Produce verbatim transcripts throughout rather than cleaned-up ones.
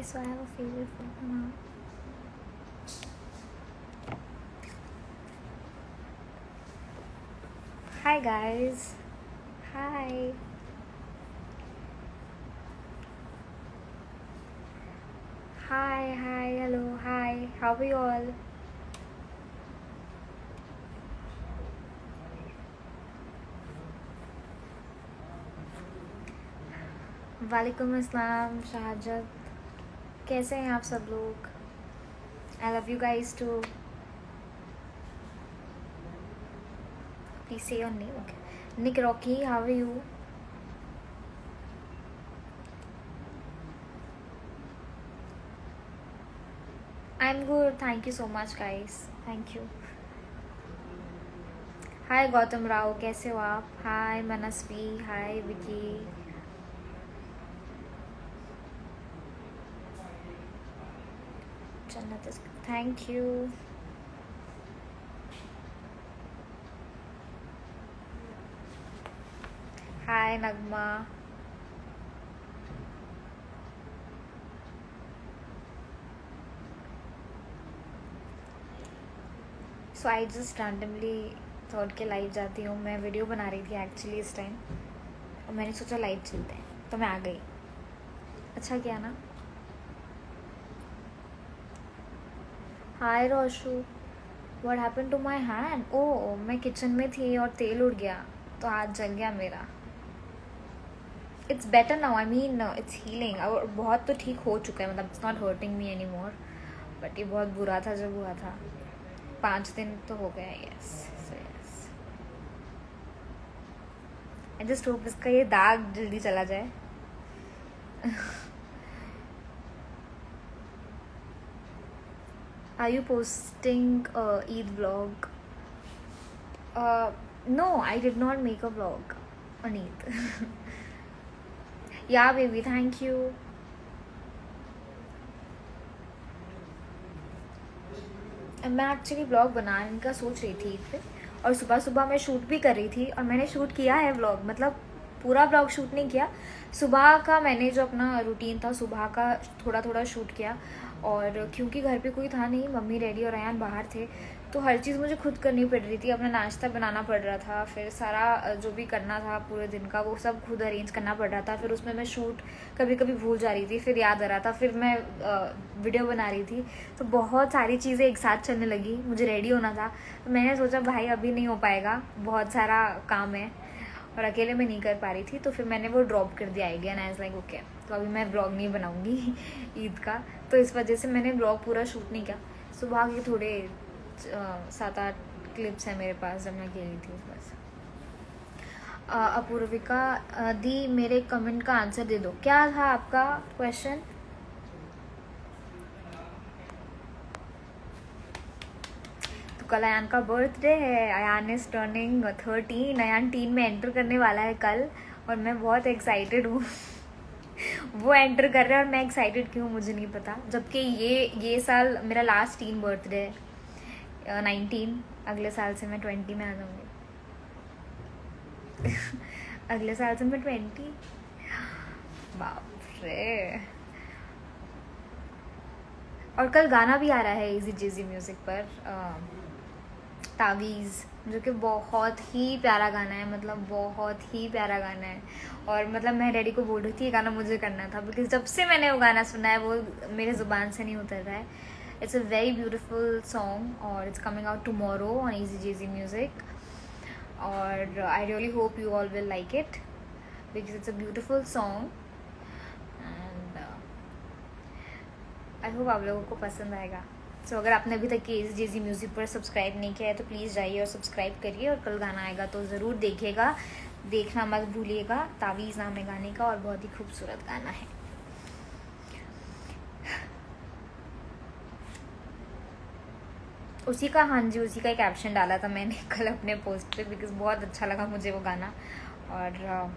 guys, so I have a favorite food now. Hi guys. Hi. Hi, hi, hello, hi. How are you all? वालेकुम अस्सलाम शहजाद, कैसे हैं आप सब लोग? I love you guys too. Please से और नहीं, okay. Nick Rocky, how are you? I am good, thank you so much guys, thank you. Hi Gautam Rao, कैसे हो आप? Hi Manasvi, hi Vicky. Thank you. Hi Nagma. So I just randomly thought के live जाती हूँ, मैं वीडियो बना रही थी एक्चुअली इस टाइम और मैंने सोचा लाइव चलते हैं तो मैं आ गई। अच्छा किया ना। Hi Roshu, what happen to my hand? ओ, मैं किचन में थी और तेल उड़ गया तो हाथ जल गया मेरा। It's better now, I mean it's healing, और बहुत तो ठीक हो चुका है, मतलब it's not hurting me any more, but ये बहुत बुरा था जब हुआ था। पाँच दिन तो हो गया। Yes so yes, I just hope इसका ये दाग जल्दी चला जाए। Are you posting uh, Eid vlog? Uh, no, I did not make a vlog on Eid. Yeah, baby, thank you. मैं एक्चुअली ब्लॉग बनाने का सोच रही थी ईद पे, और सुबह सुबह मैं शूट भी कर रही थी, और मैंने शूट किया है ब्लॉग, मतलब पूरा ब्लॉग शूट नहीं किया, सुबह का मैंने जो अपना रूटीन था सुबह का थोड़ा थोड़ा शूट किया, और क्योंकि घर पे कोई था नहीं, मम्मी डैडी और अयान बाहर थे, तो हर चीज़ मुझे खुद करनी पड़ रही थी। अपना नाश्ता बनाना पड़ रहा था, फिर सारा जो भी करना था पूरे दिन का वो सब खुद अरेंज करना पड़ रहा था, फिर उसमें मैं शूट कभी कभी भूल जा रही थी, फिर याद आ रहा था, फिर मैं वीडियो बना रही थी, तो बहुत सारी चीज़ें एक साथ चलने लगी। मुझे रेडी होना था तो मैंने सोचा भाई अभी नहीं हो पाएगा, बहुत सारा काम है और अकेले में नहीं कर पा रही थी, तो फिर मैंने वो ड्रॉप कर दिया idea, and I was like okay, तो अभी मैं ब्लॉग नहीं बनाऊंगी ईद का, तो इस वजह से मैंने ब्लॉग पूरा शूट नहीं किया। सुबह के थोड़े सात आठ क्लिप्स हैं मेरे पास जब मैं खेली थी बस। अपूर्विका दी, मेरे कमेंट का आंसर दे दो। क्या था आपका क्वेश्चन? तो कल अयान का बर्थडे है, Ayan is turning thirteen, Ayaan teen में एंटर करने वाला है कल, और मैं बहुत एक्साइटेड हूँ। वो एंटर कर रहा है और मैं एक्साइटेड क्यों मुझे नहीं पता, जबकि ये ये साल मेरा लास्ट टीन बर्थडे है, नाइनटीन। अगले साल से मैं ट्वेंटी में आ जाऊँगी। अगले साल से मैं ट्वेंटी, बाप रे। और कल गाना भी आ रहा है इजी जीजी म्यूजिक पर, तावीज़, जो कि बहुत ही प्यारा गाना है, मतलब बहुत ही प्यारा गाना है, और मतलब मैं डैडी को बोल रही थी ये गाना मुझे करना था, बिकॉज जब से मैंने वो गाना सुना है वो मेरे ज़ुबान से नहीं उतर रहा है। It's a very beautiful song और it's coming out tomorrow on easy GG music, और I really hope you all will like it because it's a beautiful song, and I hope आप लोगों को पसंद आएगा। सो so, अगर आपने अभी तक इस जेजी म्यूज़िक पर सब्सक्राइब नहीं किया है तो प्लीज़ जाइए और सब्सक्राइब करिए, और कल गाना आएगा तो ज़रूर देखिएगा, देखना मत भूलिएगा। तावीज़ नाम है गाने का और बहुत ही खूबसूरत गाना है। उसी का, हाँ जी, उसी का एक कैप्शन डाला था मैंने कल अपने पोस्ट पे, बिकॉज बहुत अच्छा लगा मुझे वो गाना, और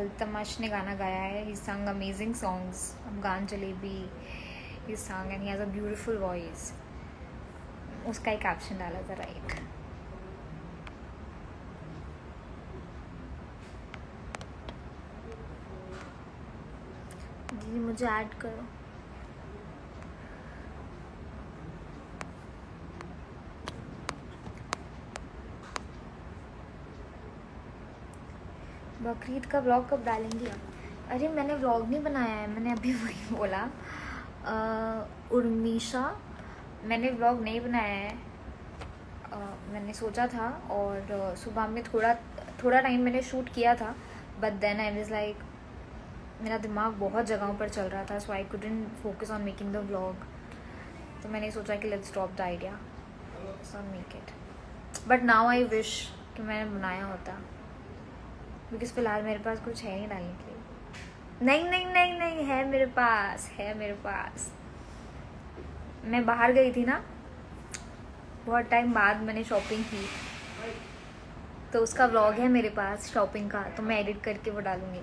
अल्तमाश ने गाना गाया है। He sung amazing songs, Afghan Jalebi His song, and he has a beautiful voice. उसका एक कैप्शन डाला था, राइट। जी मुझे ऐड करो। बकरीद का व्लॉग कब डालेंगी आप? अरे मैंने व्लॉग नहीं बनाया है, मैंने अभी वही बोला उर्मिशा, मैंने व्लॉग नहीं बनाया है। आ, मैंने सोचा था और सुबह में थोड़ा थोड़ा टाइम मैंने शूट किया था, but then I was like मेरा दिमाग बहुत जगहों पर चल रहा था, so I couldn't focus on making the vlog. तो मैंने सोचा कि let's stop the idea, so make it. But now I wish कि मैंने बनाया होता, बिकॉज फिलहाल मेरे पास कुछ है ही डालने के लिए। नहीं नहीं नहीं नहीं है मेरे पास, है मेरे पास। मैं बाहर गई थी ना, बहुत टाइम बाद मैंने शॉपिंग की, तो उसका व्लॉग है मेरे पास शॉपिंग का, तो मैं एडिट करके वो डालूंगी।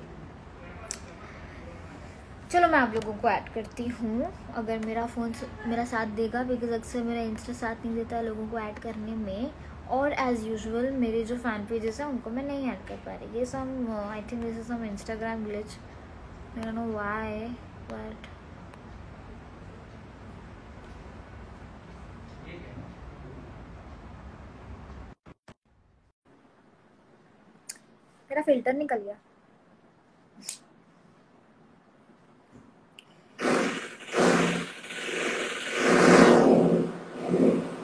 चलो मैं आप लोगों को ऐड करती हूँ, अगर मेरा फ़ोन मेरा साथ देगा, बिकॉज अक्सर मेरा इंस्टा साथ नहीं देता है लोगों को ऐड करने में। और एज़ यूजुअल मेरे जो फ़ैन पेजेस हैं उनको मैं नहीं ऐड कर पा रही, ये some I think this is some Instagram glitch, I don't know why, but मेरा फिल्टर निकल गया।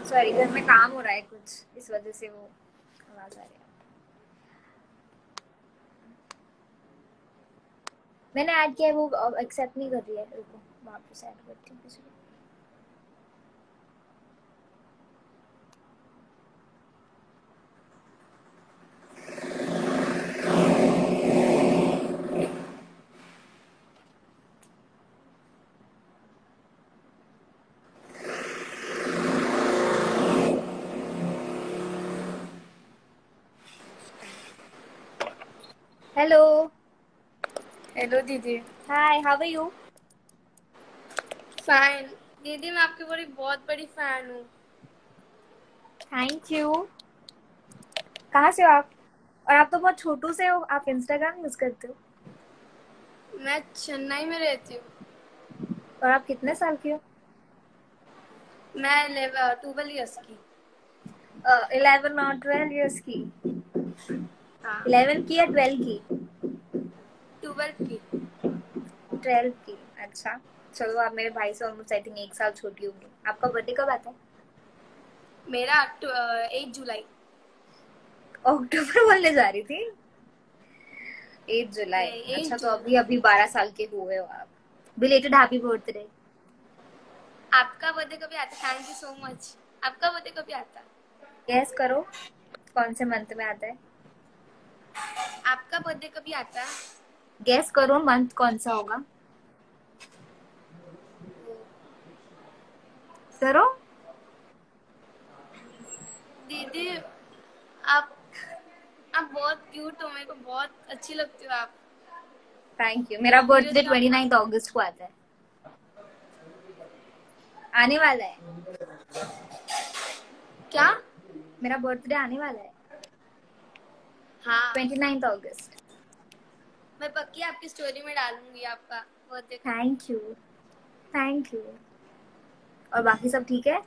सॉरी, घर में काम हो रहा है कुछ, इस वजह से वो आवाज आ रही है। मैंने ऐड किया है, वो एक्सेप्ट नहीं कर रही है, रुको वापस ऐड करती हूँ किसी को। हेलो हेलो दीदी, hi, how are you? Fine दीदी, मैं आपकी बड़ी बहुत बड़ी फैन हूँ। Thank you. कहाँ से हो आप? और आप तो बहुत छोटू से हो, आप इंस्टाग्राम यूज करते हो? मैं चेन्नई में रहती हूँ। और आप कितने साल की हो? मैं ट्वेल्व इयर्स की, इलेवन और ट्वेल्व इयर्स की। इलेवन की या ट्वेल्व की? ट्वेल्व की। ट्वेल्व की, अच्छा। चलो आप मेरे भाई से ऑलमोस्ट आई थिंक एक साल छोटी होगी। आपका बर्थडे कब आता है? मेरा एट जुलाई। अक्टूबर बोलने जा रही थी, एट जुलाई। अच्छा, तो अभी अभी बारह साल के हुए हो आप। Belated happy birthday. आपका बर्थडे कभी आता? Thank you so much. आपका बर्थडे कभी आता? गेस करो कौन से मंथ में आता है? आपका बर्थडे कभी आता है? गैस करो मंथ कौन सा होगा? करो दीदी, आप आप बहुत क्यूट हो, मेरे को बहुत अच्छी लगती हो आप। Thank you. मेरा बर्थडे ट्वेंटी नाइन्थ अगस्त को आता है, आने वाला है। क्या मेरा बर्थडे आने वाला है? हाँ, ट्वेंटी नाइन्थ अगस्त। मैं पक्की आपकी स्टोरी में डालूंगी आपका birthday. Thank you, thank you. और बाकी सब ठीक है?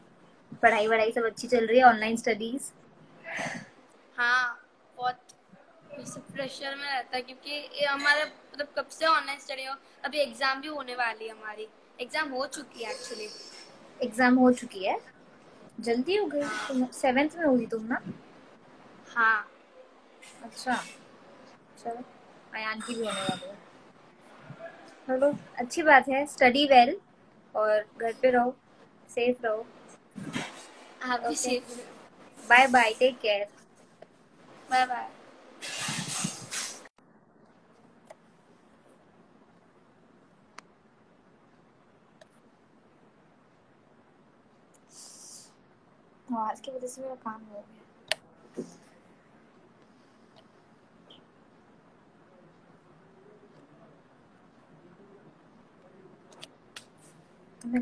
पढ़ाई वढ़ाई सब अच्छी चल रही है? Online studies? हाँ, बहुत प्रेशर में रहता है क्योंकि ये हमारा मतलब कब से ऑनलाइन स्टडी हो, अभी एग्जाम भी होने वाली है, हमारी एग्जाम हो चुकी है। एक्चुअली एग्जाम हो चुकी है, जल्दी हो गई, सेवेंथ में होगी तुम ना? हाँ। अच्छा चलो, अयान की भी होने वाली है। हेलो, अच्छी बात है। स्टडी वेल और घर पे रहो, सेफ रहो। आप भी सेफ रहो। Bye bye, take care, bye bye. आवाज की वजह से मेरा काम हो गया।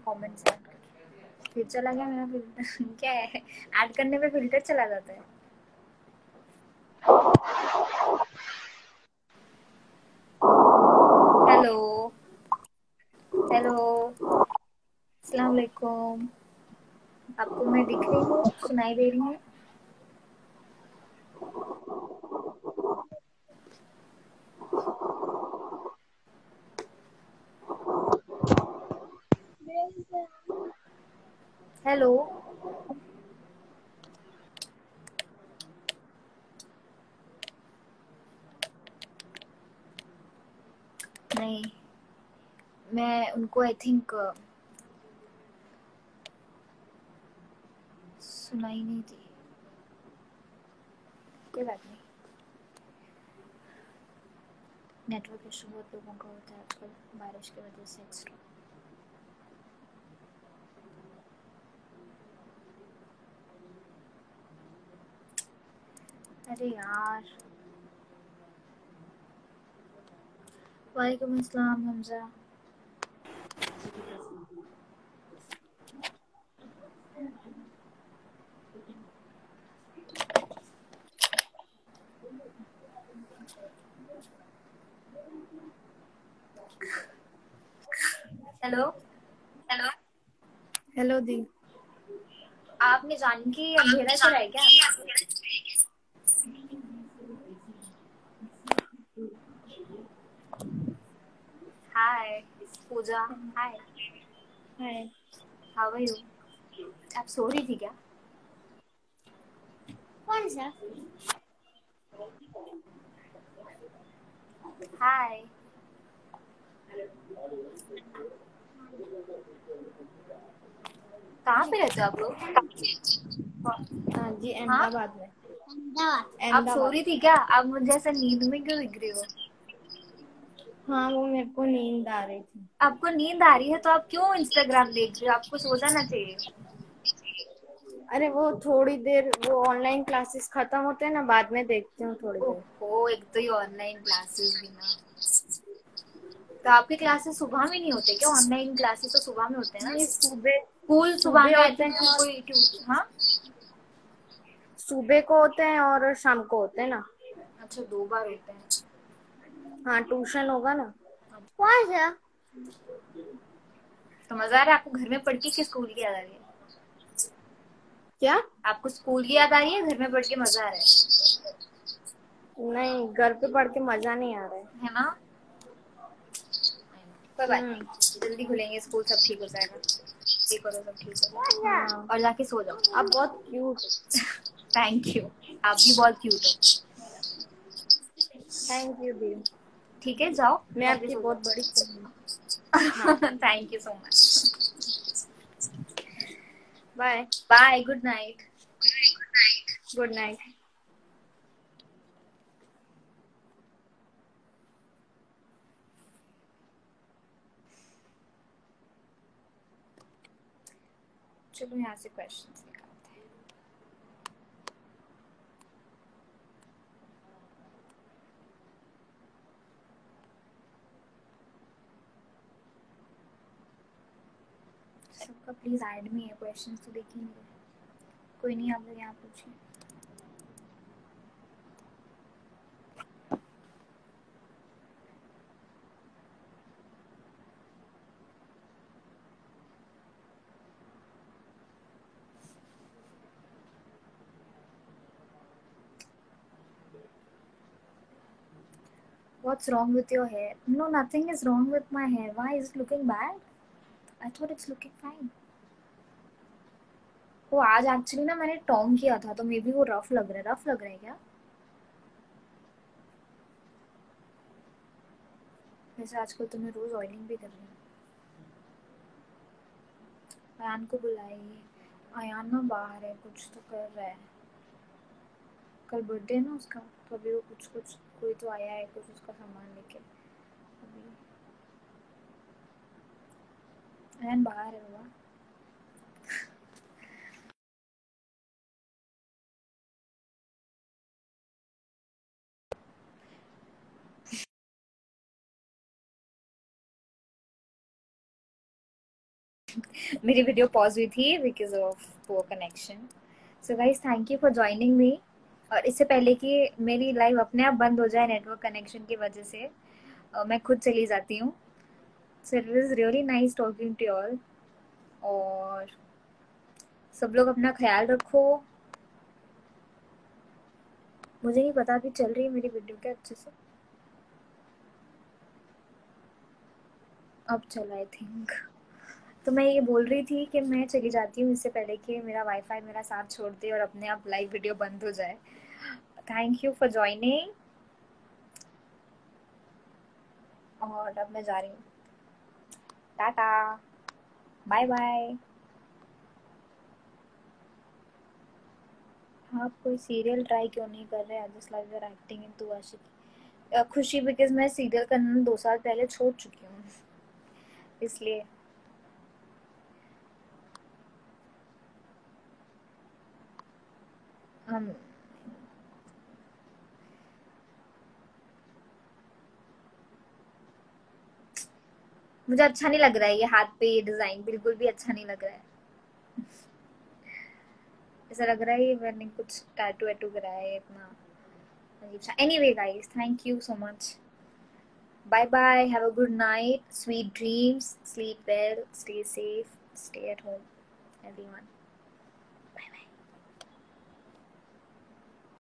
कमेंट्स ऐड करके फिर चला गया मेरा फिल्टर। क्या है, ऐड करने पे फिल्टर चला जाता है। हेलो हेलो, अस्सलाम वालेकुम। आपको मैं दिख रही हूँ, सुनाई दे रही हूँ? हेलो नहीं, मैं उनको आई थिंक सुनाई नहीं थी, कोई बात नहीं। नेटवर्क इशू बहुत लोगों का होता है आजकल बारिश की वजह से एक्स्ट्रा। अरे यार, वालेकुम अस्सलाम हमजा। हेलो हेलो हेलो दी, आपने जान की अंधेरा चला है क्या? Hi Pooja, hi hi, how are you? आप सो रही थी क्या? कौन सा? हाय, कहाँ पे रहते हो आप लोग? हाँ जी, अहमदाबाद में। आप सो रही थी क्या? आप मुझे ऐसा नींद में क्यों दिख रही हो? हाँ, वो मेरे को नींद आ रही थी। आपको नींद आ रही है तो आप क्यों इंस्टाग्राम देख रहे हो? आपको सो जाना चाहिए। अरे वो थोड़ी देर, वो ऑनलाइन क्लासेस खत्म होते हैं ना, बाद में देखते हूँ थोड़ी देर। ओ, एक तो ये ऑनलाइन क्लासेस भी ना, तो आपके क्लासेस सुबह में नहीं होते क्या? ऑनलाइन क्लासेस तो सुबह में होते हैं ना। सुबह स्कूल सुबह में होते हैं, कोई हाँ सुबह को होते हैं और शाम को होते हैं ना। अच्छा, दो बार होते हैं। हाँ, ट्यूशन होगा ना। अच्छा, तो मजा आ रहा है आपको? घर में पढ़ के स्कूल की याद आ रही है क्या आपको? स्कूल की याद आ रही है? घर में पढ़ के मजा आ रहा है? नहीं, घर पे पढ़ के मजा नहीं आ रहा है, है ना। बाय बाय, जल्दी खुलेंगे स्कूल, सब ठीक हो जाएगा। ठीक करो, सब ठीक हो जाएगा और जाके सो जाओ। आप बहुत क्यूट। थैंक यू, आप भी बहुत क्यूट हो। थैंक यू दी। ठीक है, जाओ। मैं आपकी बहुत बड़ी फैन हूं। Thank you so much. Bye bye, good night. Good night, good night. चलो यहाँ से क्वेश्चंस निकालते हैं। सबका प्लीज ऐड में है, क्वेश्चंस तो देखेंगे। कोई नहीं, आप लोग यहाँ पूछिए। What's wrong with your hair? No, nothing is wrong with my hair. Why is it looking bad? I thought it's looking fine. वो आज actually ना मैंने टॉम किया था, तो maybe वो rough लग रहा है। rough लग रहा है क्या? वैसे आजकल तो मैं रोज ऑयलिंग भी कर रही हूँ। अयान को बुलाइए। अयान ना बाहर है, कुछ तो कर रहा है। कल बर्थडे है ना उसका, तो अभी वो कुछ कुछ कोई तो आया है कुछ उसका सामान लेके। अभी बाहर है बाबा। मेरी वीडियो पॉज हुई थी because of poor connection. So guys, thank you for joining me. और इससे पहले कि मेरी लाइव अपने आप बंद हो जाए नेटवर्क कनेक्शन की वजह से, uh, मैं खुद चली जाती हूँ। So it was really nice talking to all. और सब लोग अपना ख्याल रखो। मुझे नहीं पता कि चल रही है मेरी वीडियो क्या अच्छे से। अब चला आई थिंक। तो मैं ये बोल रही थी कि मैं चली जाती हूँ इससे पहले कि मेरा वाईफाई मेरा साथ छोड़ दे और अपने आप लाइव वीडियो बंद हो जाए। थैंक यू फॉर ज्वाइनिंग, और अब मैं जा रही हूँ। Tata, bye bye. आप कोई सीरियल ट्राई क्यों नहीं कर रहे? I just like your acting in two Aashiqui. Khushi, because मैं सीरियल करना दो साल पहले छोड़ चुकी हूँ, इसलिए। हम मुझे अच्छा नहीं लग रहा है ये हाथ पे ये डिजाइन, बिल्कुल भी अच्छा नहीं लग रहा है। ऐसा लग रहा है ये मैंने कुछ टैटू वैटू कराया है, इतना अजीब सा। Anyway guys, thank you so much, bye bye, have a good night, sweet dreams, sleep well, stay safe, stay at home everyone, bye bye.